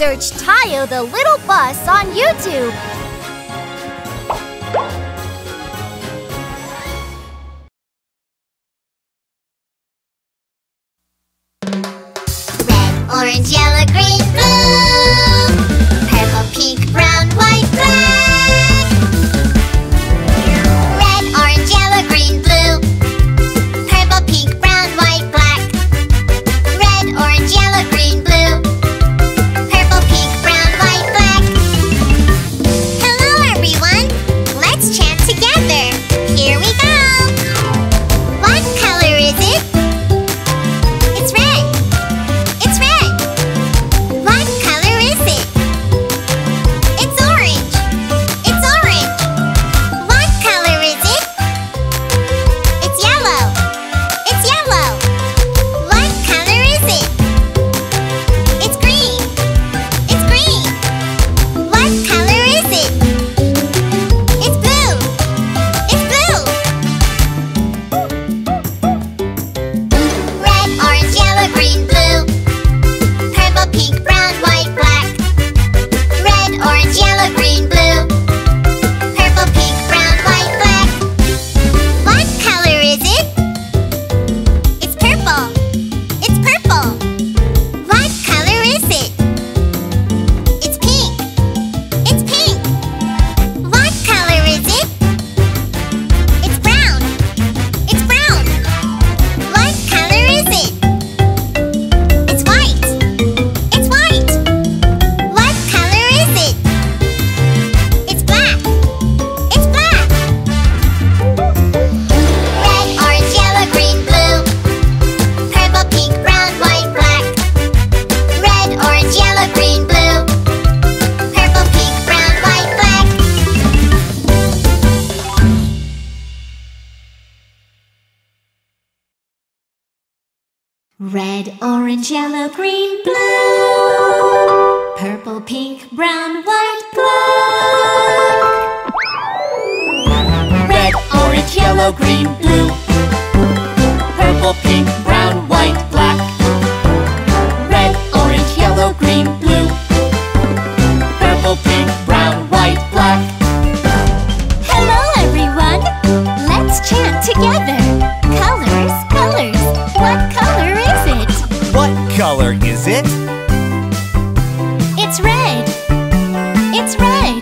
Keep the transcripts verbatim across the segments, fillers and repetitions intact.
Search Tayo the Little Bus on YouTube. Red, orange, yellow, green, blue, purple, pink, brown, white, black. Red, orange, yellow, green, blue, purple, pink, brown, white, black. Red, orange, yellow, green, blue. Red, orange, yellow, green, blue, purple, pink, brown, white, black. Red, orange, yellow, green, blue, purple, pink, brown, white, black. Red, orange, yellow, green, blue, purple, pink, brown, white, black. Hello everyone! Let's chant together. Colors, colors, what color is? What color is it? It's red. It's red.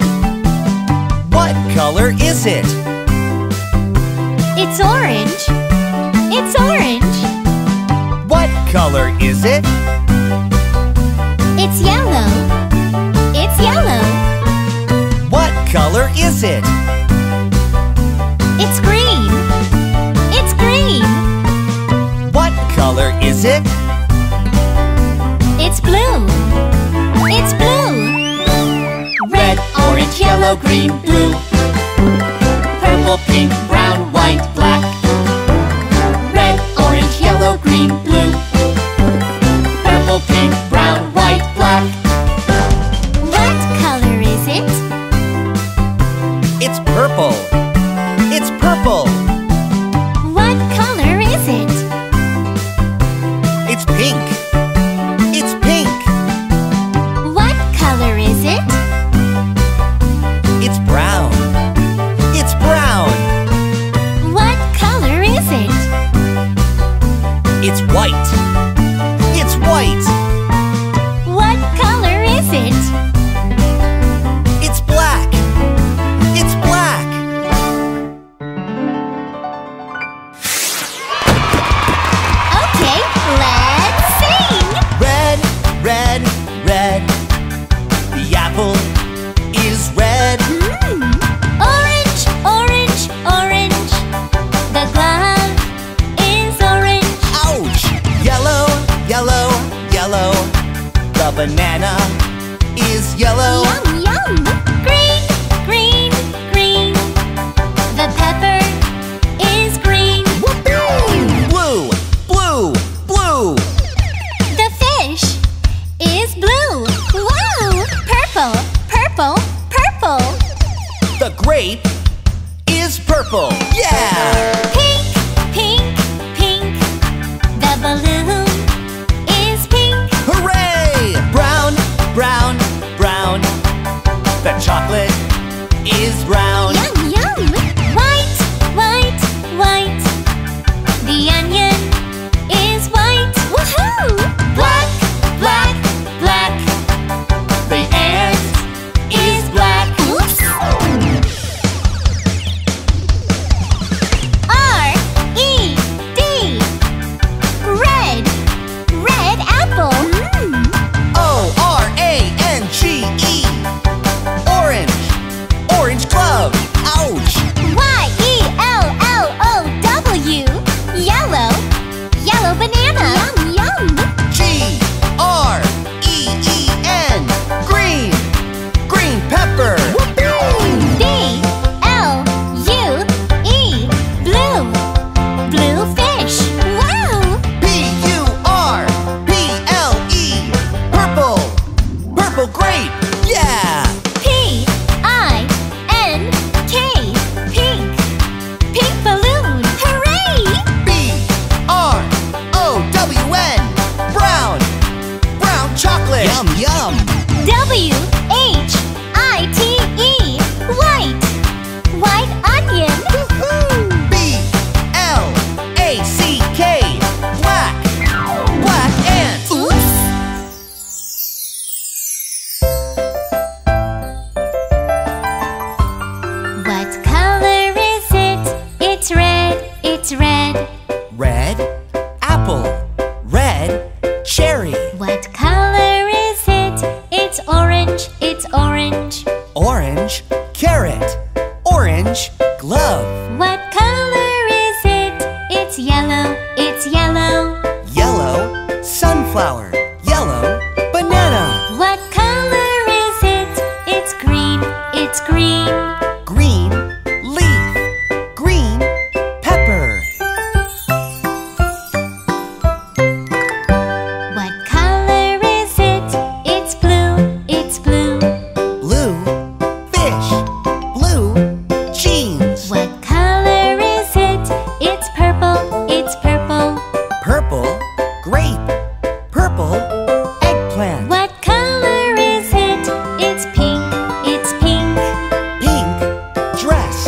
What color is it? It's orange. It's orange. What color is it? It's yellow. It's yellow. What color is it? It's green. It's green. What color is it? It's blue. It's blue. Red, orange, yellow, green, blue, purple, pink, brown, white, black. Red, orange, yellow, green, blue, purple, pink, brown, white, black. What color is it? It's purple. It's purple. What color is it? It's pink. It's white. It's white. What color is it? It's black. It's black. Okay, let's sing. Red, red, red. The apple is red. Mm. Orange, orange, orange. The glass. Yellow, yellow, the banana is yellow. Yum, yum. Green, green, green, the pepper is green. Blue, blue, blue, the fish is blue. Wow! Purple, purple, purple, the grape is purple. Yeah! Pink, pink, pink, the balloon. Brown, Apple, great! Yeah! P I N K, pink! Pink balloon, hooray! B R O W N, brown! Brown chocolate! Yum, yum! W H I T E, white! White onion! Woohoo! B L A C K, black! Black ant! Oops! What color is it? It's red, it's red! Red apple, red cherry! What color is it? It's orange, it's orange! Orange carrot! Orange glove. What color is it? It's yellow, it's yellow. Yellow sunflower, yellow banana. What color is it? It's green, it's green. Green leaf, green pepper. What color is it? It's blue, it's blue. Blue fish, blue jeans. What color is it? It's purple, it's purple. Purple grape, purple eggplant. What color is it? It's pink, it's pink. Pink dress,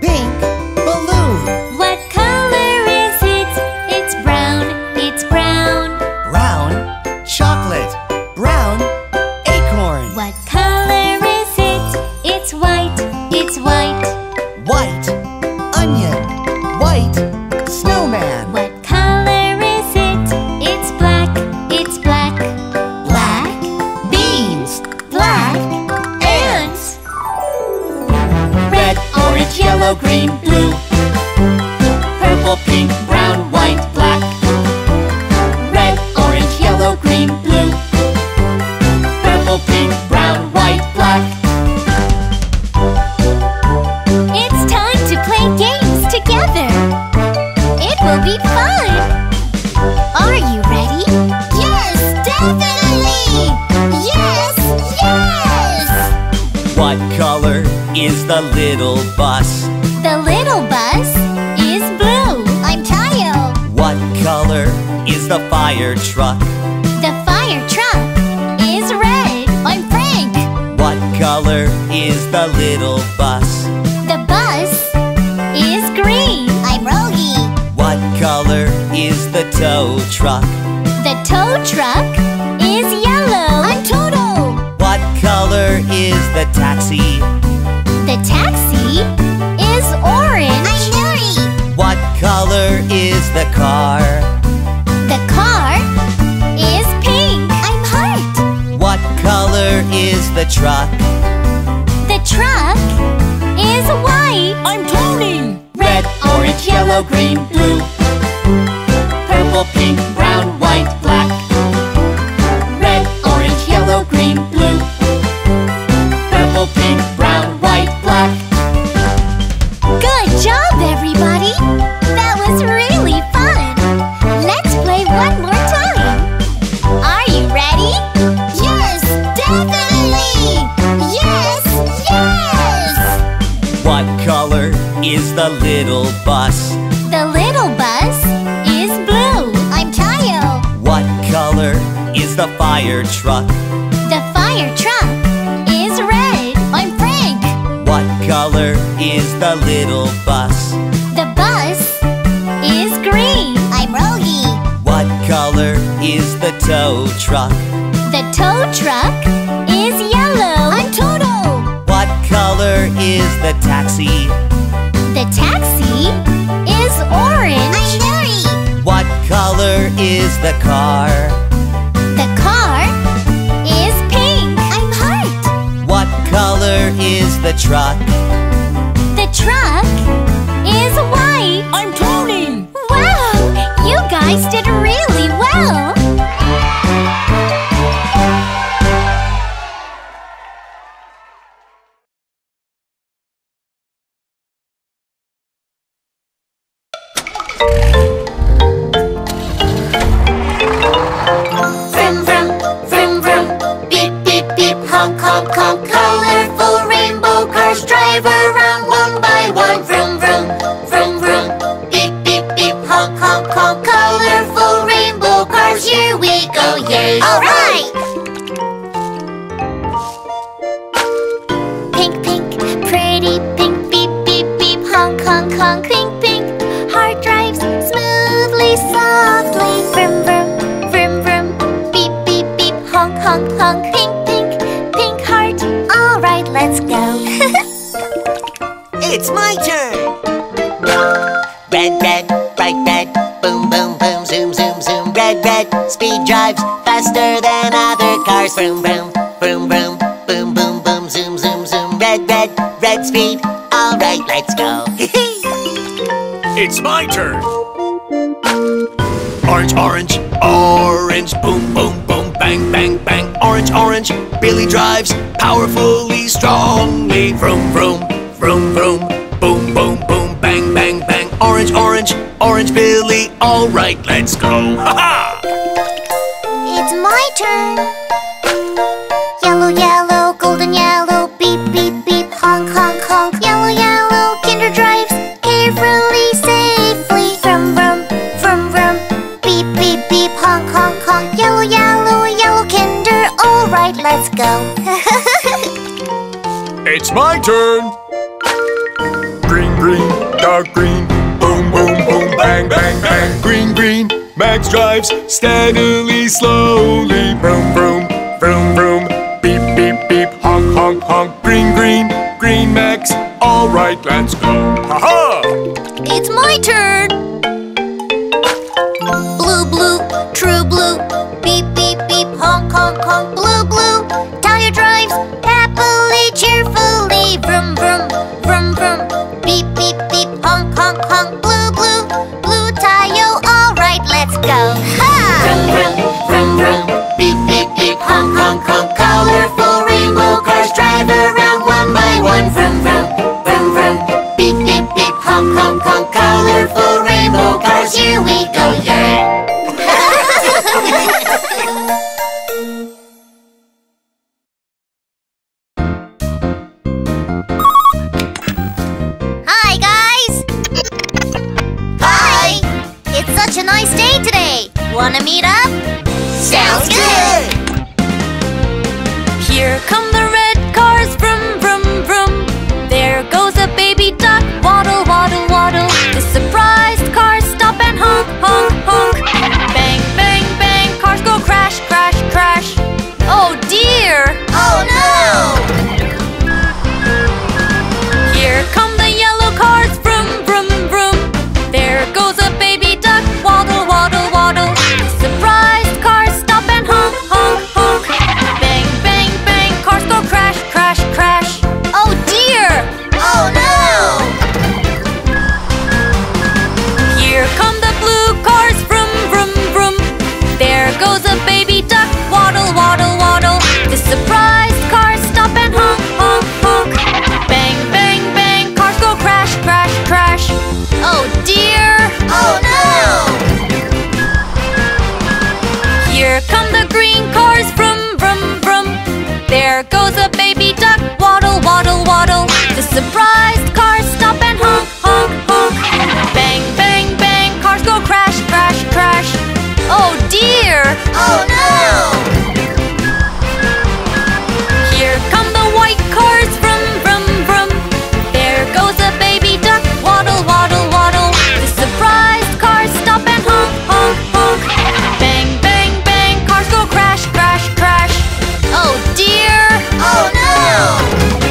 pink balloon. What color is it? It's brown, it's brown. Brown chocolate, brown acorn. What color is it? It's white, it's white. White onion, white snowman. What color is it? It's black, it's black. Black beans, black ants. Red, orange, yellow, green, blue. Purple, pink, brown, white, black. Red, orange, yellow, green, blue. Purple, pink, brown, white, black. Together. It will be fun! Are you ready? Yes, definitely! Yes, yes! What color is the little bus? The little bus is blue. I'm Tayo. What color is the fire truck? The fire truck is red. I'm Frank. What color is the little bus? The bus is green. I'm Rogi. What color is the tow truck? The tow truck is yellow. I'm Toto. What color is the taxi? The taxi is orange. I'm Nuri. What color is the car? The car is pink. I'm Heart. What color is the truck? The truck is white. I'm Tony. Red, orange, yellow, green, blue. Purple, pink, brown, white, black. Red, orange, yellow, green, blue. Purple, pink, brown, white, black. Good job, everybody! That was really fun! Let's play one more time! Are you ready? Yes, definitely! Yes, yes! What color is the little bus? The little bus is blue. I'm Tayo. What color is the fire truck? The fire truck is red. I'm Frank. What color is the little bus? The bus is green. I'm Rogi. What color is the tow truck? The tow truck is yellow. I'm Toto. What color is the taxi? The taxi is orange. I'm Nuri. What color is the car? The car is pink. I'm Heart. What color is the truck? The truck is white. I'm Tony. Wow, you guys did really well. honk, honk, honk. Colorful rainbow cars drive around one by one. Vroom, vroom, vroom, vroom. Beep, beep, beep. Honk, honk, honk. Colorful rainbow cars, here we go, yay! All right! Pink, pink, pretty pink. Beep, beep, beep. Honk, honk, honk. Pink, pink. Heart drives smoothly, softly. Vroom, vroom, vroom, vroom. Beep, beep, beep. Honk, honk, honk. Pink, pink, pink heart. All right, let's go. It's my turn. Red, red, bright red. Boom, boom, boom. Zoom, zoom, zoom. Red, red. Speed drives faster than other cars. Vroom, vroom, vroom, vroom. Boom, boom, boom. Zoom, zoom, zoom. Red, red, red speed. All right, let's go. It's my turn. Orange, orange, orange. Boom, boom, boom. Bang, bang, bang. Orange, orange. Billy drives powerfully, strongly. Vroom, vroom, vroom, vroom. Boom, boom, boom. Bang, bang, bang. Orange, orange, orange Billy. All right, let's go. Ha ha! It's my turn. Yellow, yellow, golden yellow. Beep, beep, beep. Honk, honk, honk. Yellow, yellow. Kinder drives carefully, safely. Vroom, vroom, vroom, vroom. Beep, beep, beep. Honk, honk, honk. Yellow, yellow, yellow Kinder. All right, let's go. It's my turn. Green, green, dark green. Boom, boom, boom. Bang, bang, bang. Green, green. Max drives steadily, slowly. Vroom, vroom, vroom, vroom. Beep, beep, beep. Honk, honk, honk. Green, green, green Max. All right, let's go. Ha ha! It's my turn. Blue, blue, true blue. Beep, beep, beep. Honk, honk, honk. Blue, blue. Tayo drives happily, cheerfully. Vroom, vroom, vroom, vroom. Beep, beep, beep. Honk, honk, honk. Blue, blue, blue Tayo. All right, let's go. Ha! Vroom, vroom, vroom, vroom. Beep, beep, beep. Honk, honk, honk. Colorful rainbow cars drive around one by one. Vroom, vroom, vroom, vroom. Beep, beep, beep. Honk, honk, honk. Colorful rainbow cars, here we go, yeah! Wanna meet up? Sounds good! Here come the red cars, vroom, vroom, vroom. There goes a baby duck, waddle, waddle, waddle. The surprised cars stop and honk, honk, honk. Bang, bang, bang, cars go crash, crash, crash. Oh dear! Oh no! Here come the yellow cars, vroom, vroom, vroom. There goes a baby duck, waddle, waddle, waddle. Surprised cars stop and honk, honk, honk. Bang, bang, bang, cars go crash, crash, crash. Oh dear! Oh no! Here come the blue cars, vroom, vroom, vroom. There goes a baby duck, waddle, waddle, waddle. The surprised cars stop and honk, honk, honk. Bang, bang, bang, cars go crash, crash, crash. Oh dear! Oh no! Here come the green cars, vroom, vroom, vroom. There goes a baby duck, waddle, waddle, waddle. The surprised cars stop and honk, honk, honk. Bang, bang, bang, cars go crash, crash, crash. Oh dear! Oh no! Here come the white cars, vroom, vroom, vroom. There goes a baby duck, waddle, waddle, waddle. The surprised cars stop and honk, honk, honk. Bang, bang. Crash, crash, crash. Oh dear! Oh no!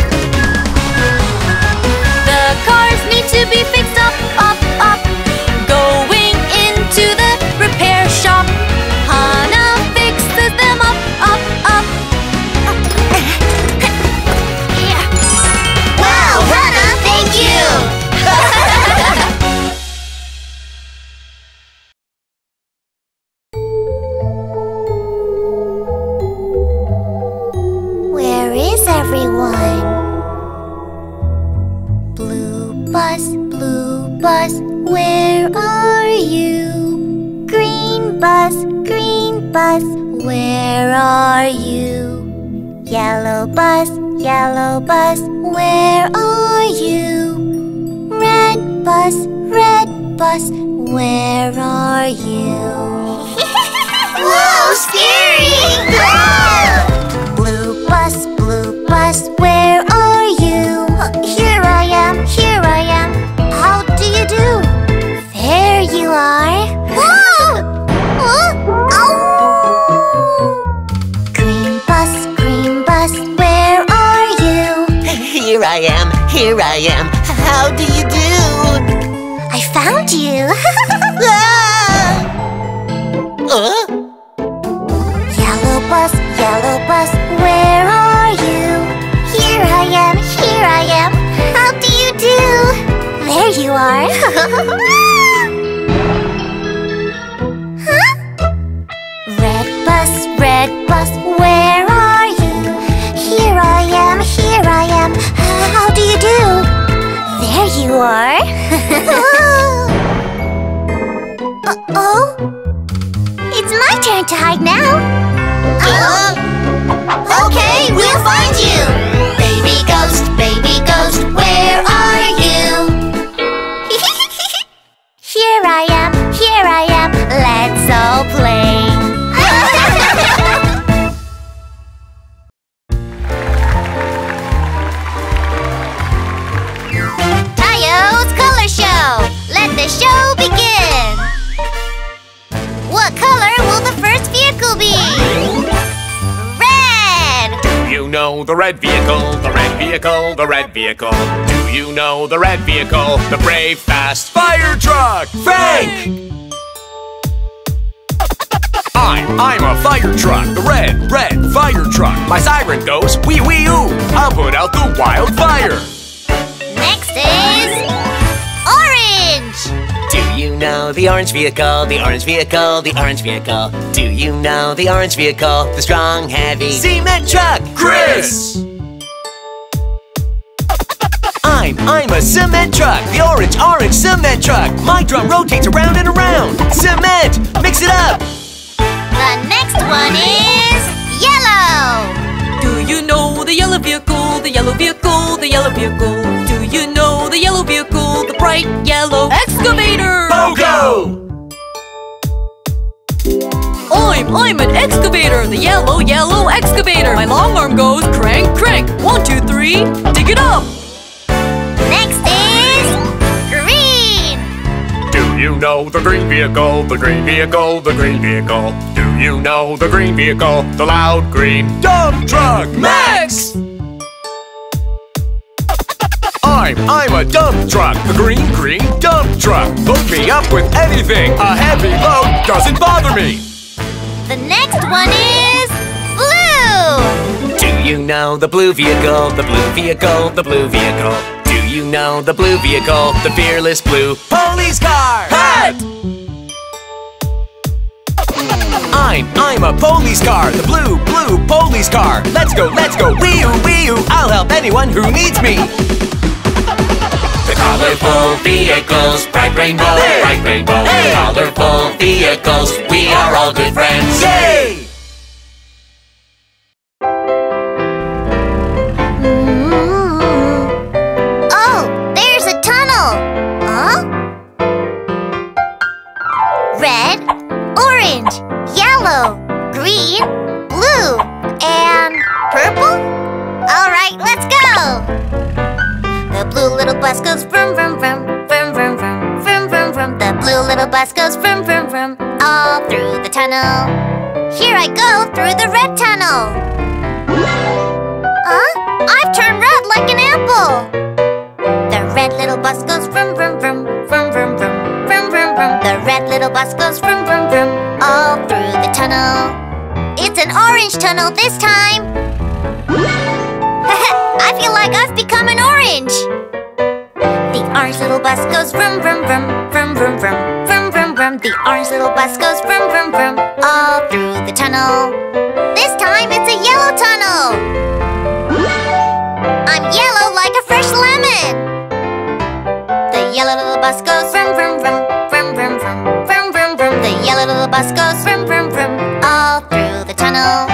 The cars need to be fixed up, up, up. Going into the repair shop. Hana fixes them up, up, up. Yeah. Wow, Hana, thank you! Where are you? Green bus, green bus, where are you? Yellow bus, yellow bus, where are you? Red bus, red bus, where are you? Whoa, scary! Whoa! Blue bus, blue bus, where are you? Here I am, here I am, how do you do? There you are! Whoa! Huh? Oh! Green bus, green bus, where are you? Here I am, here I am, how do you do? I found you! Ah! Uh? Yellow bus, yellow bus, where are you? Here I am, here I am, how do you do? There you are! Huh? Red bus, red bus, where are you? Here I am, here I am, how do you do? There you are! Uh-oh! It's my turn to hide now! Uh, okay, we'll find you! Baby ghost, baby ghost, where are you? Here I am, here I am, let's all play! Tayo's Color Show! Let the show begin! What color will the first vehicle be? Red! Do you know the red vehicle, the red vehicle, the red vehicle? Do you know the red vehicle, the brave, fast fire truck? Fake! I'm, I'm a fire truck, the red, red fire truck. My siren goes wee wee oo. I'll put out the wildfire. Next is... Do you know the orange vehicle, the orange vehicle, the orange vehicle? Do you know the orange vehicle, the strong, heavy cement truck? Chris! I'm, I'm a cement truck, the orange, orange cement truck. My drum rotates around and around. Cement! Mix it up! The next one is yellow! Do you know the yellow vehicle, the yellow vehicle, the yellow vehicle? Do you know the yellow vehicle, the bright yellow excavator? BOGO! I'm, I'm an excavator, the yellow, yellow excavator. My long arm goes crank, crank. One, two, three, dig it up! Next is green! Do you know the green vehicle, the green vehicle, the green vehicle? Do you know the green vehicle, the loud green dump truck? Max! I'm, I'm a dump truck, the green, green dump truck. Hook me up with anything, a heavy load doesn't bother me. The next one is blue! Do you know the blue vehicle, the blue vehicle, the blue vehicle? Do you know the blue vehicle, the fearless blue police car? Hat! I'm, I'm a police car, the blue, blue police car. Let's go, let's go, wee-oo, wee-oo, I'll help anyone who needs me. The colorful vehicles, bright rainbow, hey! Bright rainbow, hey! Colorful vehicles, we are all good friends. Yay! Mm-hmm. Oh, there's a tunnel. Huh? Red, orange, yellow, green, blue, and purple? All right, let's go! The blue little bus goes vroom, vroom, vroom, vroom, vroom, vroom, vroom, vroom, vroom. The blue little bus goes vroom, vroom, vroom, all through the tunnel. Here I go through the red tunnel. Huh? I've turned red like an apple. The red little bus goes vroom, vroom, vroom, vroom, vroom, vroom, vroom, vroom, vroom. The red little bus goes vroom, vroom, vroom, all through the tunnel. It's an orange tunnel this time. I feel like I've become an orange! The orange little bus goes vroom, vroom, vroom, vroom, vroom, vroom, vroom, vroom, vroom. The orange little bus goes vroom, vroom, vroom, all through the tunnel. This time it's a yellow tunnel! I'm yellow like a fresh lemon! The yellow little bus goes vroom, vroom, vroom, vroom, vroom, vroom, vroom, vroom, vroom. The yellow little bus goes vroom, vroom, vroom, all through the tunnel.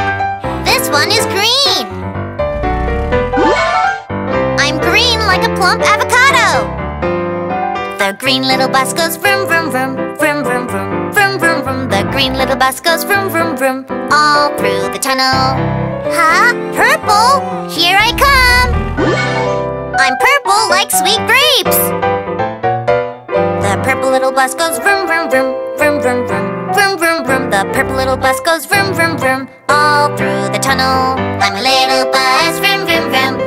This one is green! green. I'm green like a plump avocado. The green little bus goes vroom, vroom, vroom, vroom, vroom, vroom, vroom, vroom, vroom. The green little bus goes vroom, vroom, vroom, all through the tunnel. Huh? Purple? Here I come. I'm purple like sweet grapes. The purple little bus goes vroom, vroom, vroom, vroom, vroom, vroom. Vroom, vroom, vroom, the purple little bus goes vroom, vroom, vroom, all through the tunnel. I'm a little bus, vroom, vroom, vroom.